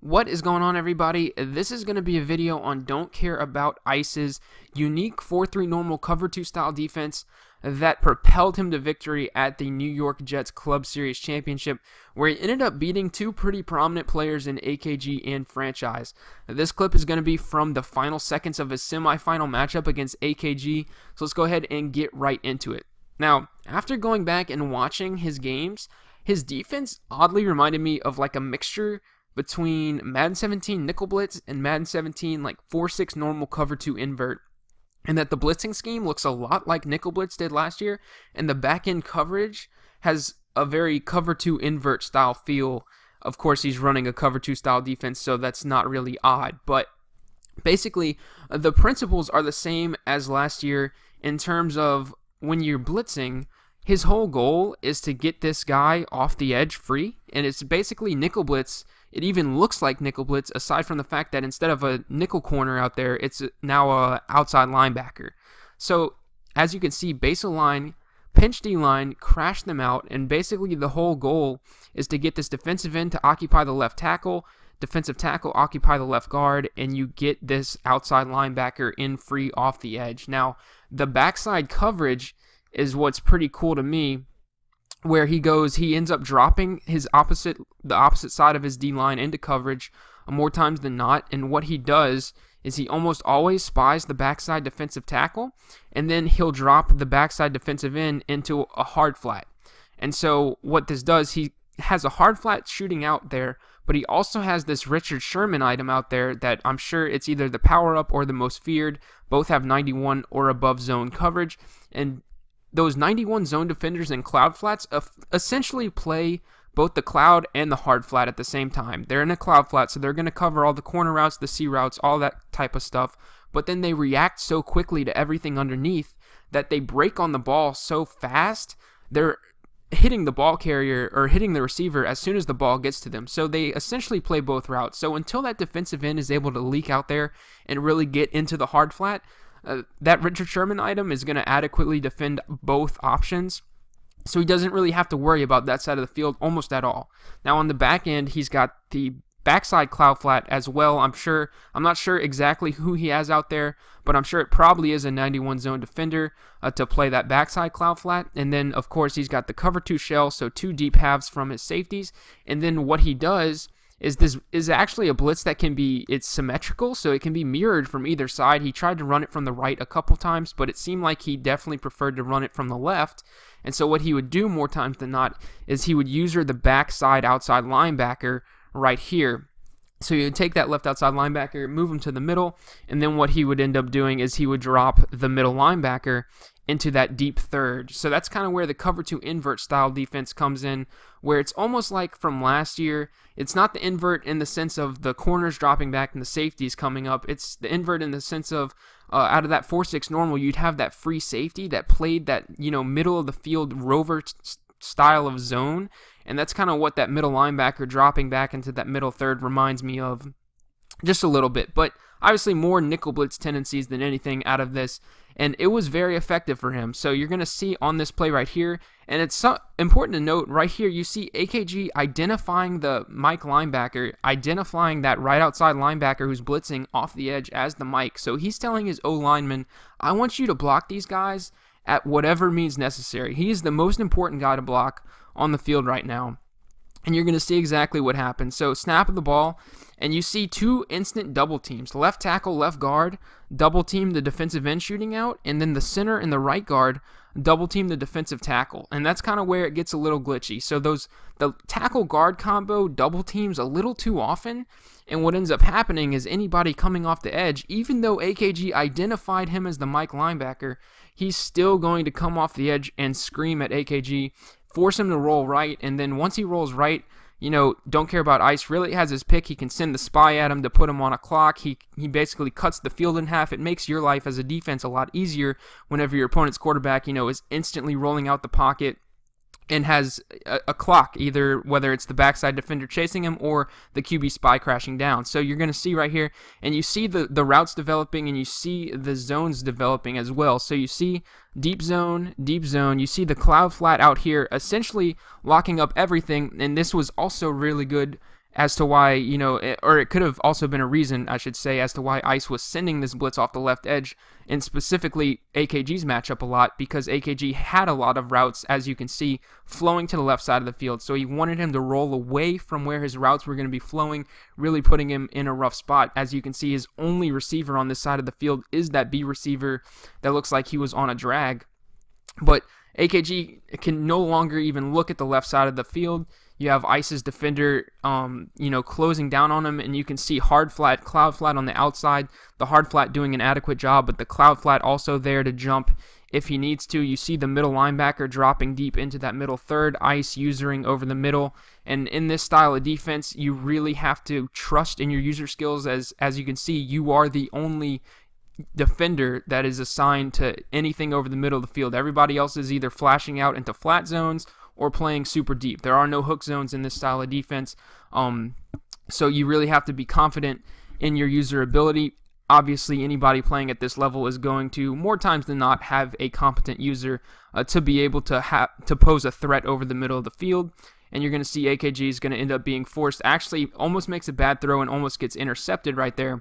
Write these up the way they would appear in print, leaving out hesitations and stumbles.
What is going on, everybody? This is going to be a video on Don't Care About Ice's unique 4-3 normal cover 2 style defense that propelled him to victory at the New York Jets Club Series Championship, where he ended up beating two pretty prominent players in AKG and Franchise. This clip is going to be from the final seconds of his semifinal matchup against AKG, so let's go ahead and get right into it. Now, after going back and watching his games, his defense oddly reminded me of like a mixture between Madden 17 nickel blitz and Madden 17 like 4-6 normal cover 2 invert, and that the blitzing scheme looks a lot like nickel blitz did last year, and the back end coverage has a very cover 2 invert style feel. Of course, he's running a cover 2 style defense, so that's not really odd, but basically the principles are the same as last year in terms of when you're blitzing. His whole goal is to get this guy off the edge free, and it's basically nickel blitz. It even looks like nickel blitz, aside from the fact that instead of a nickel corner out there, it's now a outside linebacker. So as you can see, basal line, pinch D line, crash them out, and basically the whole goal is to get this defensive end to occupy the left tackle, defensive tackle occupy the left guard, and you get this outside linebacker in free off the edge. Now, the backside coverage is what's pretty cool to me, where he ends up dropping his the opposite side of his D-line into coverage more times than not, and what he does is he almost always spies the backside defensive tackle, and then he'll drop the backside defensive end into a hard flat. And so what this does, he has a hard flat shooting out there, but he also has this Richard Sherman item out there that I'm sure it's either the power-up or the most feared. Both have 91 or above zone coverage, and those 91 zone defenders and cloud flats essentially play both the cloud and the hard flat at the same time. They're in a cloud flat, so they're going to cover all the corner routes, the C routes, all that type of stuff, but then they react so quickly to everything underneath that they break on the ball so fast, they're hitting the ball carrier or hitting the receiver as soon as the ball gets to them. So they essentially play both routes. So until that defensive end is able to leak out there and really get into the hard flat, that Richard Sherman item is going to adequately defend both options, so he doesn't really have to worry about that side of the field almost at all. Now on the back end, he's got the backside cloud flat as well. I'm not sure exactly who he has out there, but I'm sure it probably is a 91 zone defender to play that backside cloud flat. And then of course he's got the cover 2 shell, so two deep halves from his safeties. And then what he does is this is actually a blitz that can be, it's symmetrical, so it can be mirrored from either side. He tried to run it from the right a couple times, but it seemed like he definitely preferred to run it from the left. And so what he would do more times than not is he would user the backside outside linebacker right here. So you would take that left outside linebacker, move him to the middle, and then what he would end up doing is he would drop the middle linebacker into that deep third. So that's kind of where the cover 2 invert style defense comes in, where it's almost like from last year. It's not the invert in the sense of the corners dropping back and the safeties coming up. It's the invert in the sense of out of that 4-6 normal, you'd have that free safety that played that, you know, middle of the field rover style of zone, and that's kind of what that middle linebacker dropping back into that middle third reminds me of just a little bit. But obviously more nickel blitz tendencies than anything out of this, and it was very effective for him. So you're going to see on this play right here, and it's so important to note right here, you see AKG identifying the Mike linebacker, identifying that right outside linebacker who's blitzing off the edge as the Mike. So he's telling his O-lineman, I want you to block these guys at whatever means necessary. He is the most important guy to block on the field right now. And you're going to see exactly what happened. So snap of the ball, and you see two instant double teams. Left tackle, left guard, double team the defensive end shooting out, and then the center and the right guard double team the defensive tackle. And that's kind of where it gets a little glitchy. So the tackle guard combo double teams a little too often, and what ends up happening is anybody coming off the edge, even though AKG identified him as the Mike linebacker, he's still going to come off the edge and scream at AKG, force him to roll right, and then once he rolls right, you know, Don't Care About Ice really has his pick. He can send the spy at him to put him on a clock. He basically cuts the field in half. It makes your life as a defense a lot easier whenever your opponent's quarterback, you know, is instantly rolling out the pocket and has a clock, either whether it's the backside defender chasing him or the QB spy crashing down. So you're going to see right here, and you see the routes developing, and you see the zones developing as well. So you see deep zone, you see the cloud flat out here, essentially locking up everything, and this was also really good as to why, you know, or it could have also been a reason, I should say, as to why Ice was sending this blitz off the left edge, and specifically AKG's matchup a lot, because AKG had a lot of routes, as you can see, flowing to the left side of the field. So he wanted him to roll away from where his routes were going to be flowing, really putting him in a rough spot. As you can see, his only receiver on this side of the field is that B receiver that looks like he was on a drag. But AKG can no longer even look at the left side of the field. You have Ice's defender, you know, closing down on him, and you can see hard flat, cloud flat on the outside. The hard flat doing an adequate job, but the cloud flat also there to jump if he needs to. You see the middle linebacker dropping deep into that middle third, Ice usering over the middle. And in this style of defense, you really have to trust in your user skills. As you can see, you are the only defender that is assigned to anything over the middle of the field. Everybody else is either flashing out into flat zones or playing super deep. There are no hook zones in this style of defense, so you really have to be confident in your user ability. Obviously, anybody playing at this level is going to, more times than not, have a competent user to be able to pose a threat over the middle of the field. And you're going to see AKG is going to end up being forced. Actually, almost makes a bad throw and almost gets intercepted right there.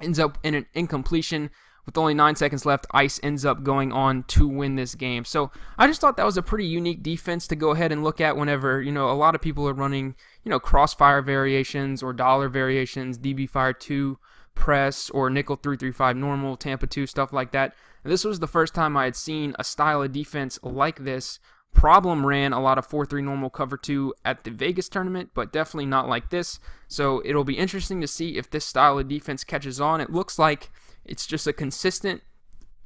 Ends up in an incompletion. With only 9 seconds left, Ice ends up going on to win this game. So I just thought that was a pretty unique defense to go ahead and look at whenever, you know, a lot of people are running, you know, crossfire variations or dollar variations, DB fire 2 press or nickel 335 normal, Tampa 2, stuff like that. And this was the first time I had seen a style of defense like this. Problem ran a lot of 4-3 normal cover 2 at the Vegas tournament, but definitely not like this. So it'll be interesting to see if this style of defense catches on. It looks like it's just a consistent,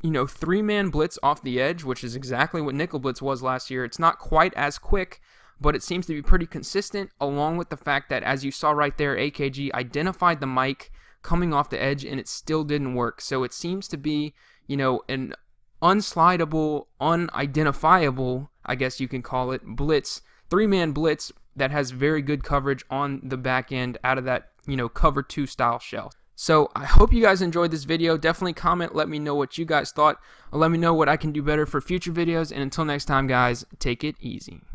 you know, three-man blitz off the edge, which is exactly what nickel blitz was last year. It's not quite as quick, but it seems to be pretty consistent, along with the fact that, as you saw right there, AKG identified the mic coming off the edge, and it still didn't work. So it seems to be, you know, an unslidable, unidentifiable, I guess you can call it, blitz, three-man blitz that has very good coverage on the back end out of that, you know, cover two style shell. So I hope you guys enjoyed this video. Definitely comment, let me know what you guys thought, or let me know what I can do better for future videos. And until next time, guys, take it easy.